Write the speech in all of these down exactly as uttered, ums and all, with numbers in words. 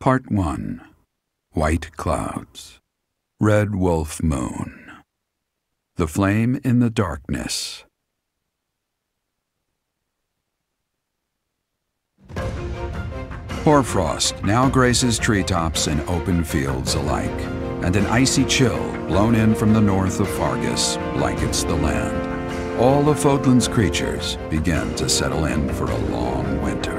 Part one. White Clouds. Red Wolf Moon. The Flame in the Darkness. Hoarfrost now graces treetops and open fields alike, and an icy chill blown in from the north of Faerghus blankets the land. All of Fódlan's creatures begin to settle in for a long winter.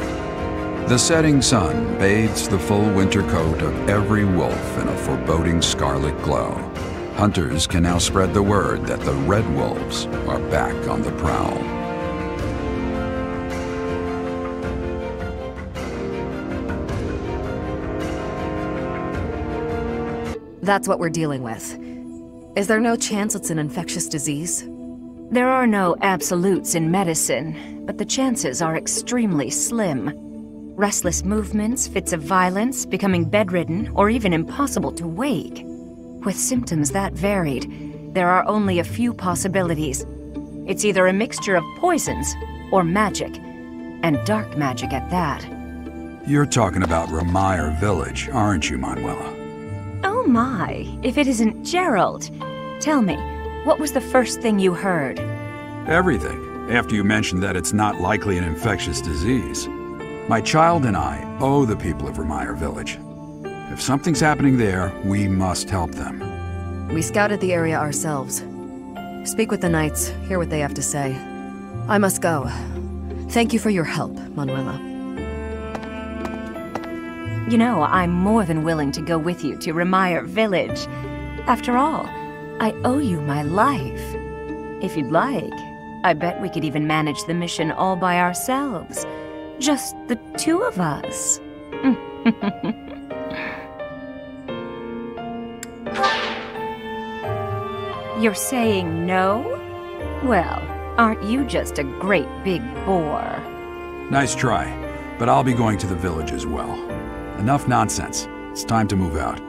The setting sun bathes the full winter coat of every wolf in a foreboding scarlet glow. Hunters can now spread the word that the red wolves are back on the prowl. That's what we're dealing with. Is there no chance it's an infectious disease? There are no absolutes in medicine, but the chances are extremely slim. Restless movements, fits of violence, becoming bedridden, or even impossible to wake. With symptoms that varied, there are only a few possibilities. It's either a mixture of poisons or magic, and dark magic at that. You're talking about Remire Village, aren't you, Manuela? Oh my, if it isn't Jeralt. Tell me, what was the first thing you heard? Everything, after you mentioned that it's not likely an infectious disease. My child and I owe the people of Remire Village. If something's happening there, we must help them. We scouted the area ourselves. Speak with the knights, hear what they have to say. I must go. Thank you for your help, Manuela. You know, I'm more than willing to go with you to Remire Village. After all, I owe you my life. If you'd like, I bet we could even manage the mission all by ourselves. Just the two of us. You're saying no? Well, aren't you just a great big bore? Nice try, but I'll be going to the village as well. Enough nonsense. It's time to move out.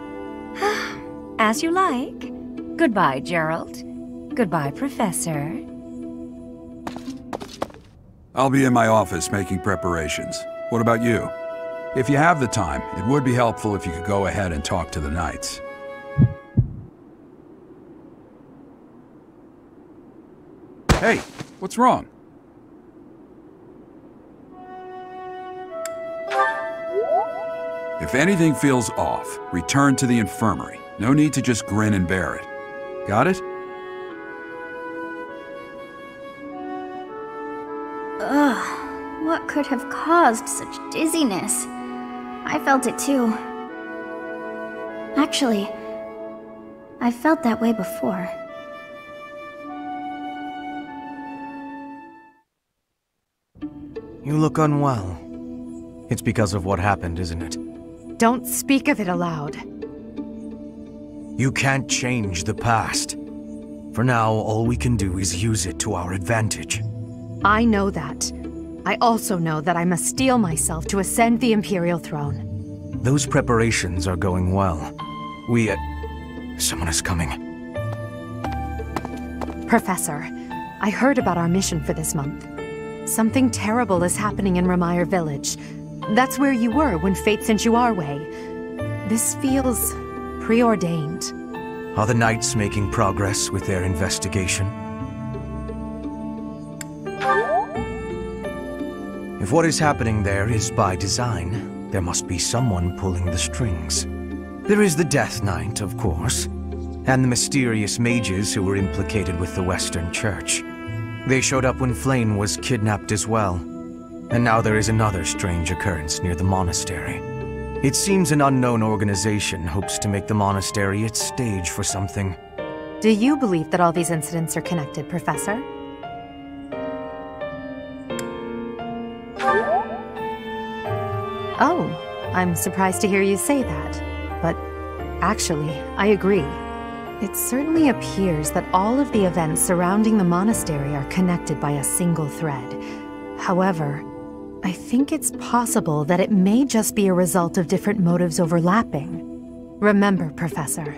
As you like. Goodbye, Jeralt. Goodbye, Professor. I'll be in my office making preparations. What about you? If you have the time, it would be helpful if you could go ahead and talk to the knights. Hey, what's wrong? If anything feels off, return to the infirmary. No need to just grin and bear it. Got it? Ugh, what could have caused such dizziness? I felt it too. Actually, I felt that way before. You look unwell. It's because of what happened, isn't it? Don't speak of it aloud. You can't change the past. For now, all we can do is use it to our advantage. I know that. I also know that I must steel myself to ascend the Imperial throne. Those preparations are going well. We, uh, someone is coming. Professor, I heard about our mission for this month. Something terrible is happening in Remire Village. That's where you were when fate sent you our way. This feels preordained. Are the knights making progress with their investigation? If what is happening there is by design, there must be someone pulling the strings. There is the Death Knight, of course, and the mysterious mages who were implicated with the Western Church. They showed up when Flayn was kidnapped as well, and now there is another strange occurrence near the monastery. It seems an unknown organization hopes to make the monastery its stage for something. Do you believe that all these incidents are connected, Professor? Oh, I'm surprised to hear you say that, but actually, I agree. It certainly appears that all of the events surrounding the monastery are connected by a single thread. However, I think it's possible that it may just be a result of different motives overlapping. Remember, Professor,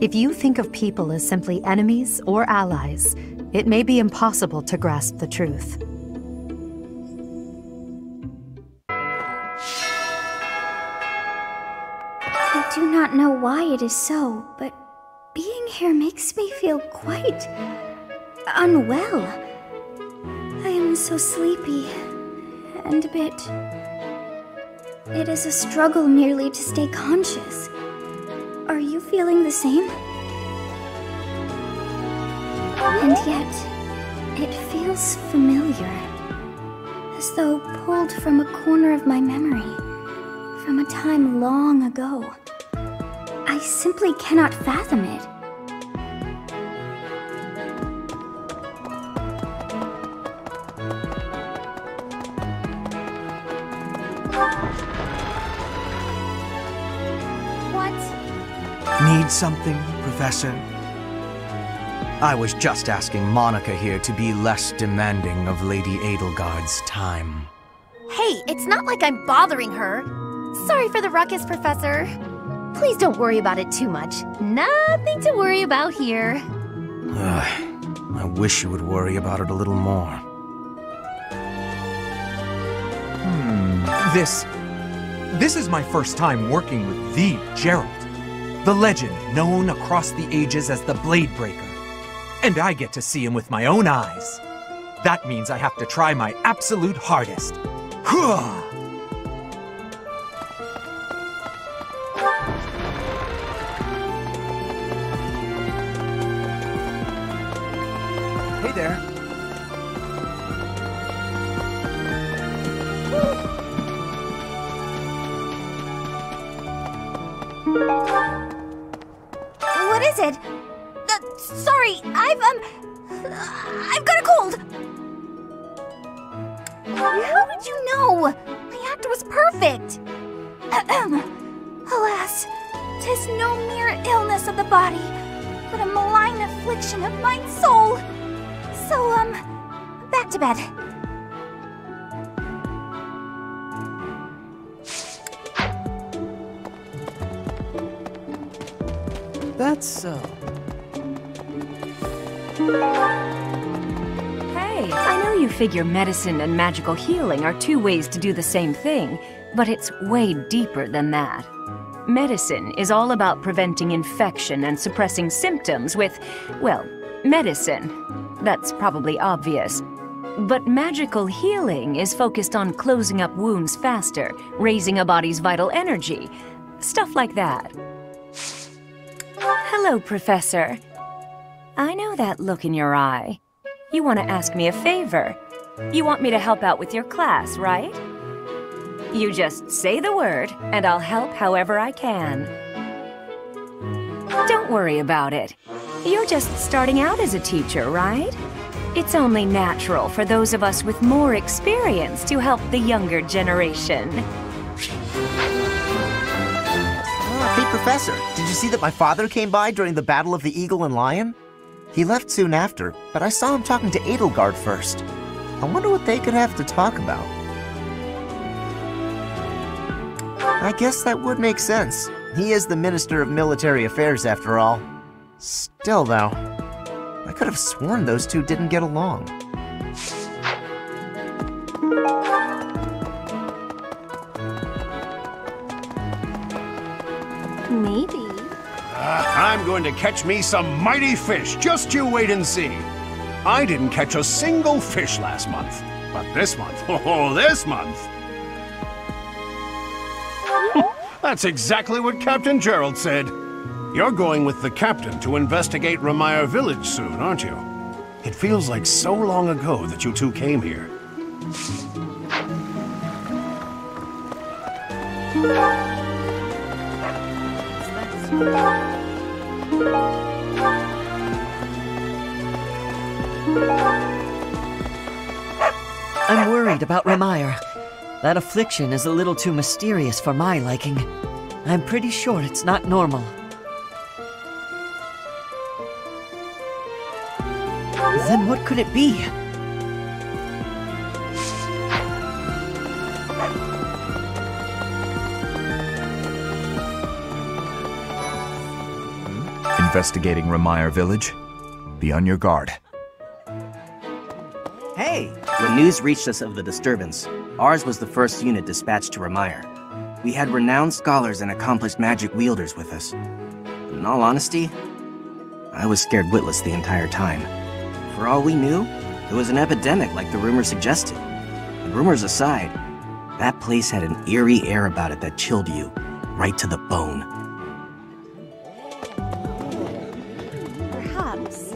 if you think of people as simply enemies or allies, it may be impossible to grasp the truth. do not know why it is so, but being here makes me feel quite unwell. I am so sleepy and a bit... It is a struggle merely to stay conscious. Are you feeling the same? And yet, it feels familiar, as though pulled from a corner of my memory, from a time long ago. I simply cannot fathom it. What? Need something, Professor? I was just asking Monica here to be less demanding of Lady Edelgard's time. Hey, it's not like I'm bothering her. Sorry for the ruckus, Professor. Please don't worry about it too much. Nothing to worry about here. Ugh, I wish you would worry about it a little more. Hmm, this... This is my first time working with the Jeralt, the legend known across the ages as the Bladebreaker. And I get to see him with my own eyes. That means I have to try my absolute hardest. Hooah! Hey there. What is it? Sorry, I've, um, I've got a cold! How did you know? My act was perfect! Alas, 'tis no mere illness of the body, but a malign affliction of my soul! So, um, back to bed. That's so... Hey, I know you figure medicine and magical healing are two ways to do the same thing, but it's way deeper than that. Medicine is all about preventing infection and suppressing symptoms with, well, medicine. That's probably obvious. But magical healing is focused on closing up wounds faster, raising a body's vital energy, stuff like that. Hello, Professor. I know that look in your eye. You want to ask me a favor. You want me to help out with your class, right? You just say the word, and I'll help however I can. Don't worry about it. You're just starting out as a teacher, right? It's only natural for those of us with more experience to help the younger generation. Hey, Professor, did you see that my father came by during the Battle of the Eagle and Lion? He left soon after, but I saw him talking to Edelgard first. I wonder what they could have to talk about. I guess that would make sense. He is the Minister of Military Affairs, after all. Still, though, I could have sworn those two didn't get along. Maybe. Uh, I'm going to catch me some mighty fish, just you wait and see. I didn't catch a single fish last month, but this month, oh, this month. That's exactly what Captain Jeralt said. You're going with the captain to investigate Remire Village soon, aren't you? It feels like so long ago that you two came here. I'm worried about Remire. That affliction is a little too mysterious for my liking. I'm pretty sure it's not normal. Then what could it be? Investigating Remire Village. Be on your guard. Hey! When news reached us of the disturbance, ours was the first unit dispatched to Remire. We had renowned scholars and accomplished magic wielders with us. But in all honesty, I was scared witless the entire time. For all we knew, it was an epidemic like the rumor suggested. And rumors aside, that place had an eerie air about it that chilled you right to the bone. Perhaps.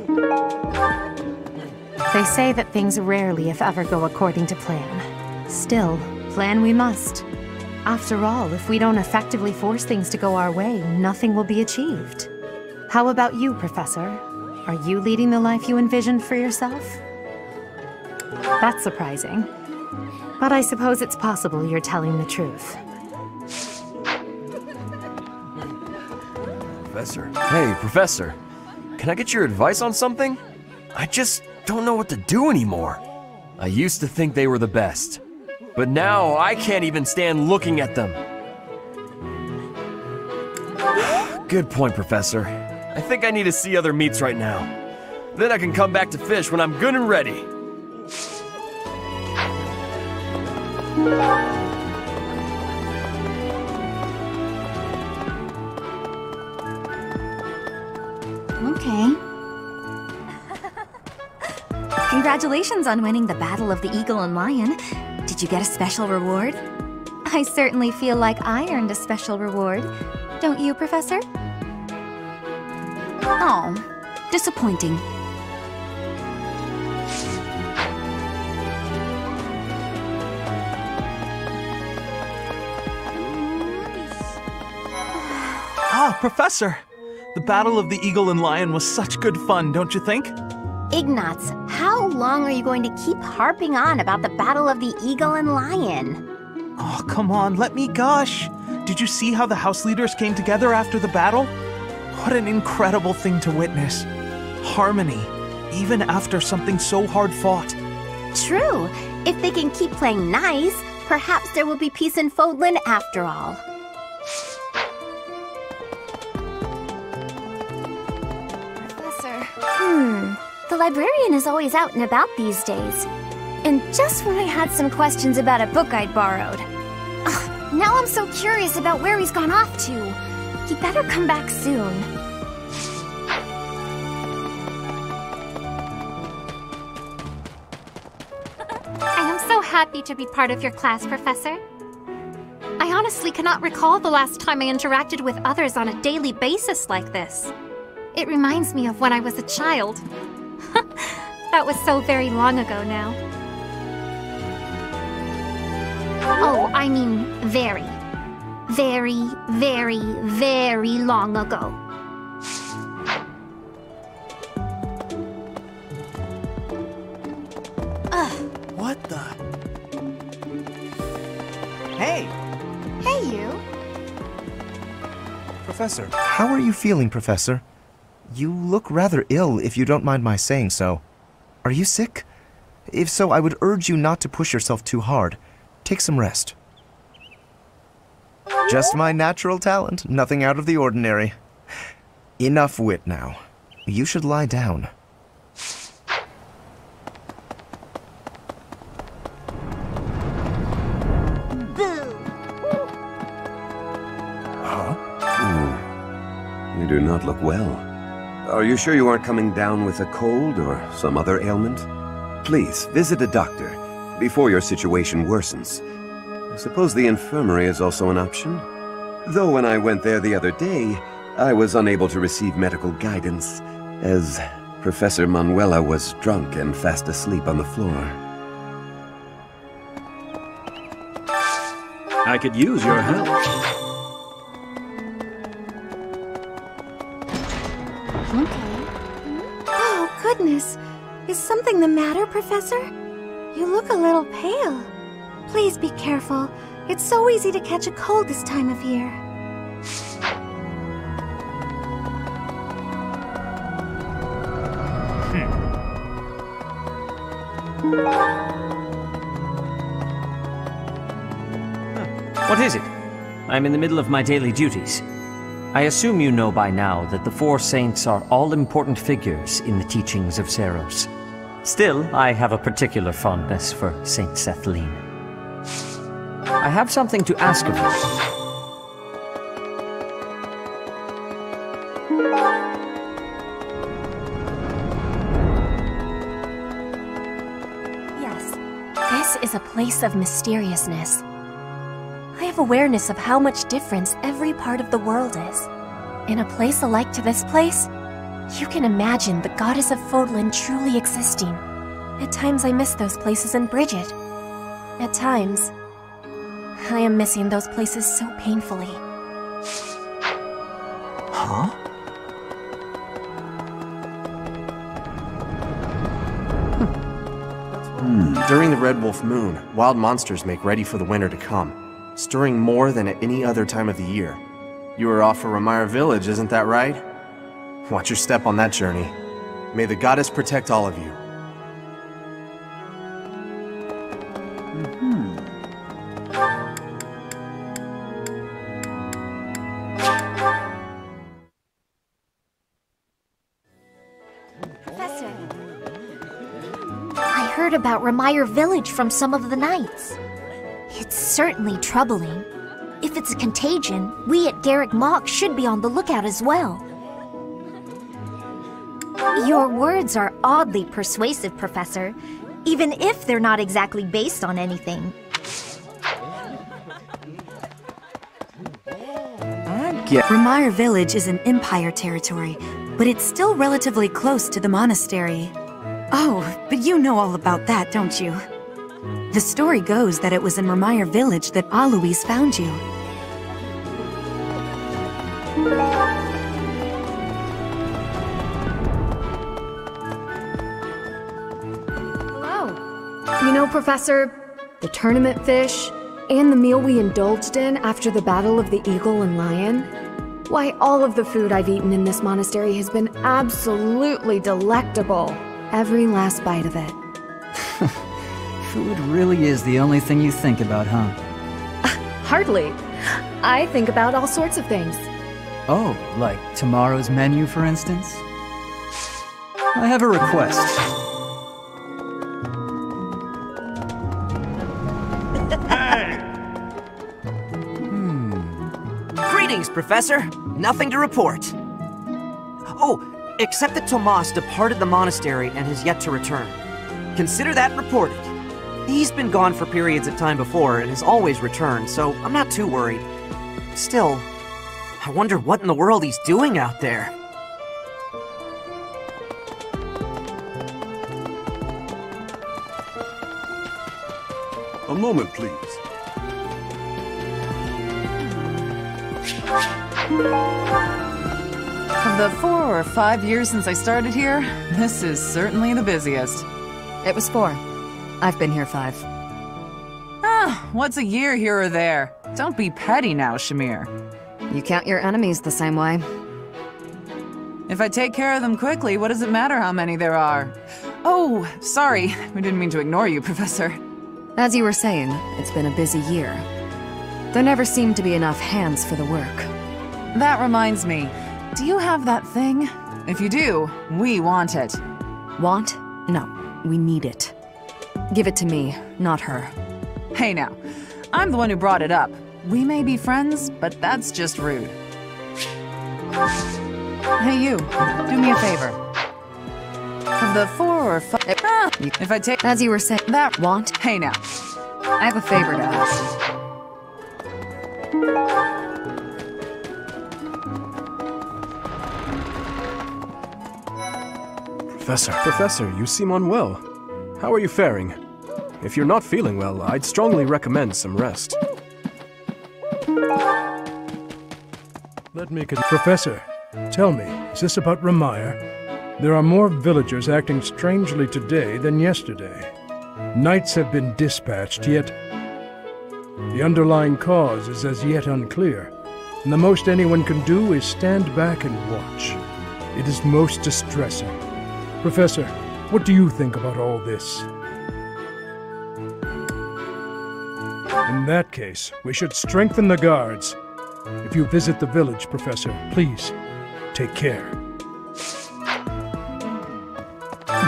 They say that things rarely, if ever, go according to plan. Still, plan we must. After all, if we don't effectively force things to go our way, nothing will be achieved. How about you, Professor? Are you leading the life you envisioned for yourself? That's surprising. But I suppose it's possible you're telling the truth. Professor. Hey, Professor. Can I get your advice on something? I just don't know what to do anymore. I used to think they were the best. But now, I can't even stand looking at them. Good point, Professor. I think I need to see other meats right now. Then I can come back to fish when I'm good and ready. Okay. Congratulations on winning the Battle of the Eagle and Lion. Did you get a special reward? I certainly feel like I earned a special reward. Don't you, Professor? Oh, disappointing. Ah, Professor! The Battle of the Eagle and Lion was such good fun, don't you think? Ignatz, how long are you going to keep harping on about the Battle of the Eagle and Lion? Oh, come on, let me gush! Did you see how the house leaders came together after the battle? What an incredible thing to witness. Harmony, even after something so hard fought. True. If they can keep playing nice, perhaps there will be peace in Fódlan after all. Professor. Hmm. The librarian is always out and about these days. And just when I had some questions about a book I'd borrowed. Ugh, now I'm so curious about where he's gone off to. He'd better come back soon. I am so happy to be part of your class, Professor. I honestly cannot recall the last time I interacted with others on a daily basis like this. It reminds me of when I was a child. That was so very long ago now. Oh, I mean, very. Very, very, very long ago. Ugh. What the? Hey! Hey, you! Professor. How are you feeling, Professor? You look rather ill, if you don't mind my saying so. Are you sick? If so, I would urge you not to push yourself too hard. Take some rest. Just my natural talent, nothing out of the ordinary. Enough wit now. You should lie down. Huh? Mm. You do not look well. Are you sure you aren't coming down with a cold or some other ailment? Please, visit a doctor before your situation worsens. I suppose the infirmary is also an option. Though when I went there the other day, I was unable to receive medical guidance, as Professor Manuela was drunk and fast asleep on the floor. I could use your help. Okay. Oh, goodness. Is something the matter, Professor? You look a little pale. Please be careful. It's so easy to catch a cold this time of year. Hmm. Huh. What is it? I'm in the middle of my daily duties. I assume you know by now that the Four Saints are all important figures in the teachings of Seiros. Still, I have a particular fondness for Saint Cethleen. I have something to ask of you. Is a place of mysteriousness. I have awareness of how much difference every part of the world is. In a place alike to this place, you can imagine the goddess of Fódlan truly existing. At times I miss those places in Bridget. At times, I am missing those places so painfully. Huh? During the Red Wolf Moon, wild monsters make ready for the winter to come, stirring more than at any other time of the year. You are off for Remire Village, isn't that right? Watch your step on that journey. May the goddess protect all of you. About Remire Village from some of the knights. It's certainly troubling. If it's a contagion, we at Garreg Mach should be on the lookout as well. Your words are oddly persuasive, Professor, even if they're not exactly based on anything. Remire Village is an Empire territory, but it's still relatively close to the monastery. Oh, but you know all about that, don't you? The story goes that it was in Remire Village that Alois found you. Hello. You know, Professor, the tournament fish, and the meal we indulged in after the Battle of the Eagle and Lion? Why, all of the food I've eaten in this monastery has been absolutely delectable. Every last bite of it. Food really is the only thing you think about, huh? Hardly. I think about all sorts of things. Oh, like tomorrow's menu, for instance? I have a request. hmm. Greetings, Professor. Nothing to report. Oh, except that Tomas departed the monastery and has yet to return. Consider that reported. He's been gone for periods of time before and has always returned, so I'm not too worried. Still, I wonder what in the world he's doing out there. A moment, please. The four or five years since I started here, this is certainly the busiest. It was four. I've been here five. Ah, what's a year here or there? Don't be petty now, Shamir. You count your enemies the same way. If I take care of them quickly, what does it matter how many there are? Oh, sorry. We didn't mean to ignore you, Professor. As you were saying, it's been a busy year. There never seemed to be enough hands for the work. That reminds me. Do you have that thing? If you do, we want it. Want? No, we need it. Give it to me, not her. Hey now, I'm the one who brought it up. We may be friends, but that's just rude. Hey you, do me a favor. Of the four or five... Ah, if I take... As you were saying... That want? Hey now, I have a favor to ask. Professor, Professor, you seem unwell. How are you faring? If you're not feeling well, I'd strongly recommend some rest. Let me con- Professor, tell me, is this about Remire? There are more villagers acting strangely today than yesterday. Knights have been dispatched, yet the underlying cause is as yet unclear, and the most anyone can do is stand back and watch. It is most distressing. Professor, what do you think about all this? In that case, we should strengthen the guards. If you visit the village, Professor, please, take care.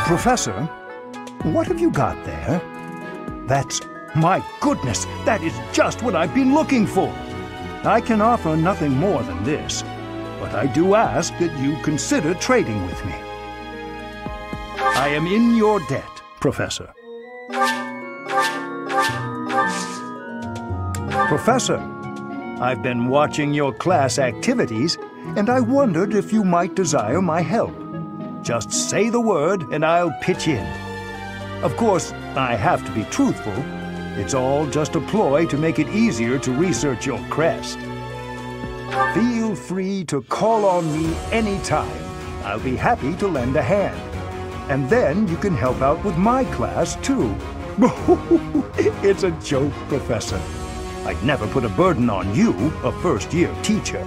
Professor, what have you got there? That's My goodness, that is just what I've been looking for. I can offer nothing more than this, but I do ask that you consider trading with me. I am in your debt, Professor. Professor, I've been watching your class activities, and I wondered if you might desire my help. Just say the word, and I'll pitch in. Of course, I have to be truthful. It's all just a ploy to make it easier to research your crest. Feel free to call on me anytime. I'll be happy to lend a hand. And then you can help out with my class, too. It's a joke, Professor. I'd never put a burden on you, a first-year teacher.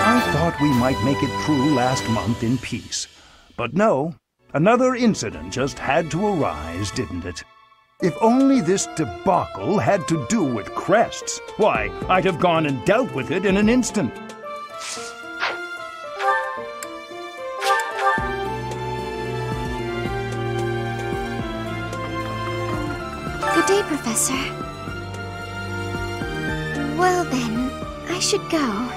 I thought we might make it through last month in peace. But no, another incident just had to arise, didn't it? If only this debacle had to do with crests, why, I'd have gone and dealt with it in an instant. Good day, Professor. Well then, I should go.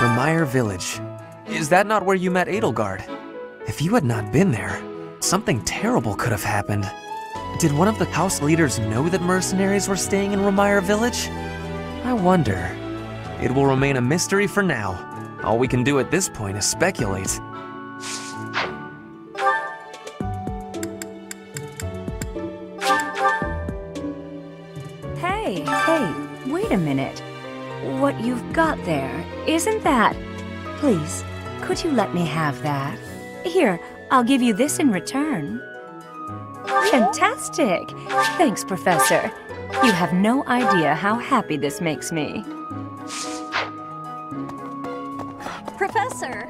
Remire Village. Is that not where you met Edelgard? If you had not been there, something terrible could have happened. Did one of the house leaders know that mercenaries were staying in Remire Village? I wonder. It will remain a mystery for now. All we can do at this point is speculate. Hey, hey, wait a minute. What you've got there, isn't that? Please, could you let me have that? Here, I'll give you this in return. Fantastic! Thanks, Professor. You have no idea how happy this makes me. Professor!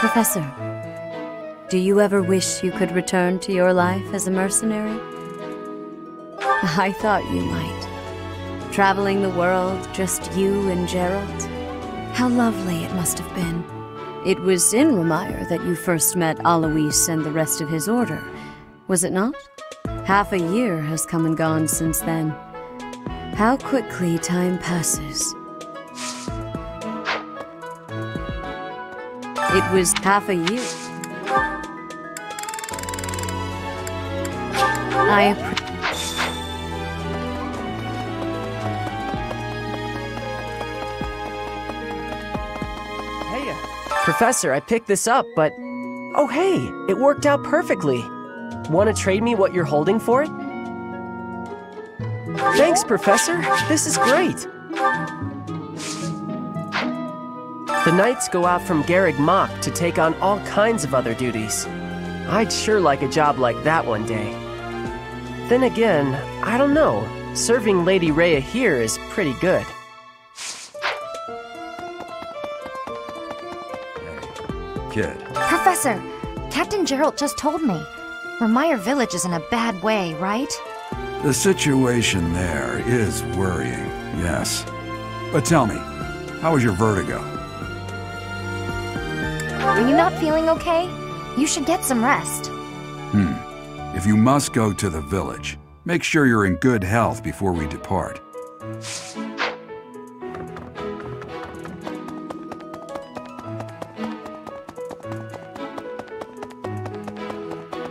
Professor, do you ever wish you could return to your life as a mercenary? I thought you might. Traveling the world, just you and Jeralt. How lovely it must have been. It was in Remire that you first met Alois and the rest of his order, was it not? Half a year has come and gone since then. How quickly time passes. It was half a year. I appreciate. Hey, uh, Professor, I picked this up, but... Oh, hey, it worked out perfectly. Want to trade me what you're holding for it? Thanks, Professor. This is great. The knights go out from Garreg Mach to take on all kinds of other duties. I'd sure like a job like that one day. Then again, I don't know. Serving Lady Rhea here is pretty good. Good. Professor, Captain Jeralt just told me. Remire Village is in a bad way, right? The situation there is worrying, yes. But tell me, how is your vertigo? Are you not feeling okay? You should get some rest. Hmm. If you must go to the village, make sure you're in good health before we depart.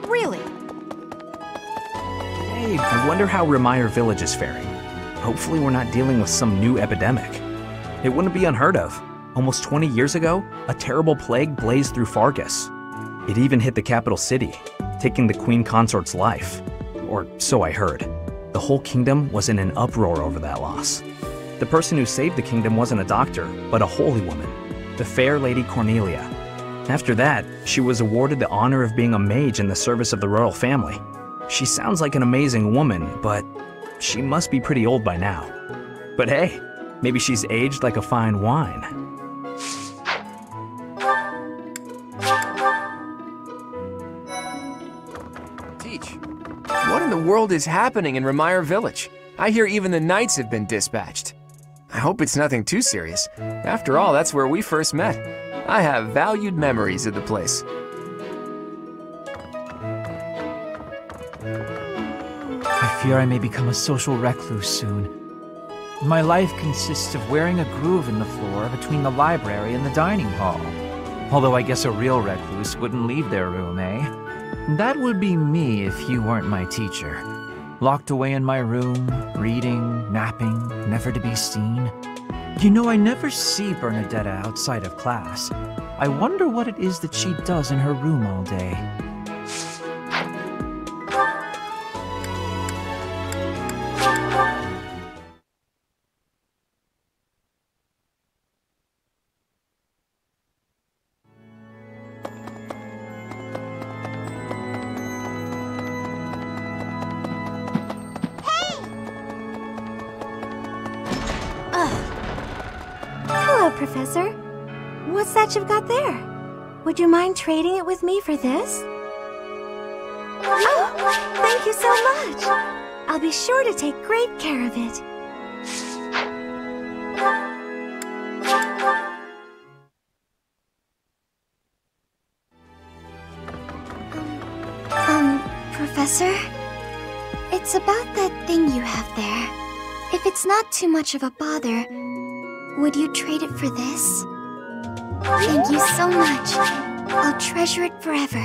Really? Hey, I wonder how Remire Village is faring. Hopefully we're not dealing with some new epidemic. It wouldn't be unheard of. Almost twenty years ago, a terrible plague blazed through Faerghus. It even hit the capital city, taking the queen consort's life. Or so I heard. The whole kingdom was in an uproar over that loss. The person who saved the kingdom wasn't a doctor, but a holy woman, the fair Lady Cornelia. After that, she was awarded the honor of being a mage in the service of the royal family. She sounds like an amazing woman, but she must be pretty old by now. But hey, maybe she's aged like a fine wine. Teach, what in the world is happening in Remire Village? I hear even the knights have been dispatched. I hope it's nothing too serious. After all, that's where we first met. I have valued memories of the place. I fear I may become a social recluse soon. My life consists of wearing a groove in the floor between the library and the dining hall. Although I guess a real recluse wouldn't leave their room, eh? That would be me if you weren't my teacher. Locked away in my room, reading, napping, never to be seen. You know, I never see Bernadetta outside of class. I wonder what it is that she does in her room all day. Professor, what's that you've got there? Would you mind trading it with me for this? Oh, thank you so much! I'll be sure to take great care of it. Um, um, Professor? It's about that thing you have there. If it's not too much of a bother, would you trade it for this? Thank you so much. I'll treasure it forever.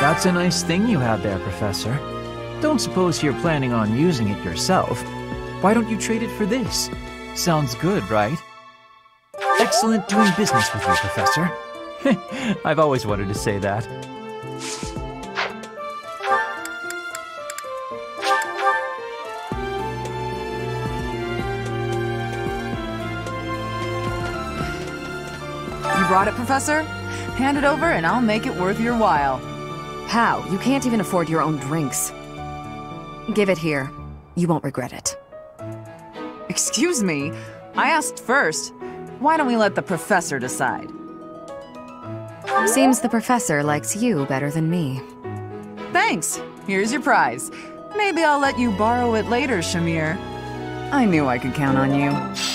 That's a nice thing you have there, Professor. Don't suppose you're planning on using it yourself. Why don't you trade it for this? Sounds good, right? Excellent doing business with you, Professor. I've always wanted to say that. Got it, Professor? Hand it over and I'll make it worth your while. How? You can't even afford your own drinks. Give it here. You won't regret it. Excuse me? I asked first. Why don't we let the Professor decide? Seems the Professor likes you better than me. Thanks. Here's your prize. Maybe I'll let you borrow it later, Shamir. I knew I could count on you.